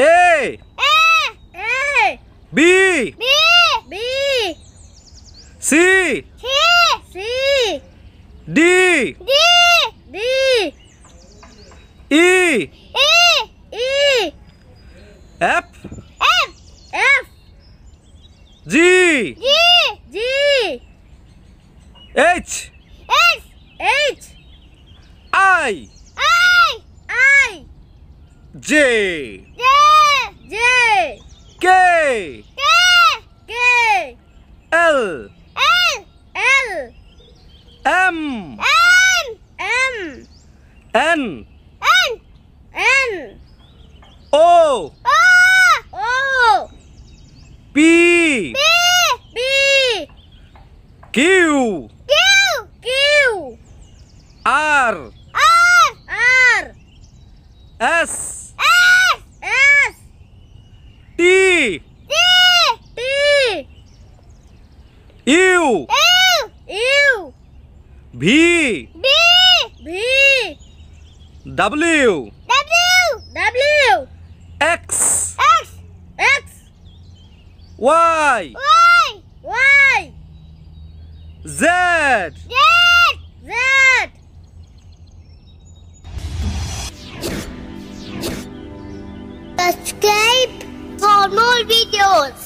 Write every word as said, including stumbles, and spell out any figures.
A A A B B B C C C D D D E E E F F F G G G H H H I I I J J J K K K L L L M M M N N N O O O P P P Q Q Q R R R S T T T U U U V V V W W W X X X Y Y Y Z Z Z Subscribe for more videos.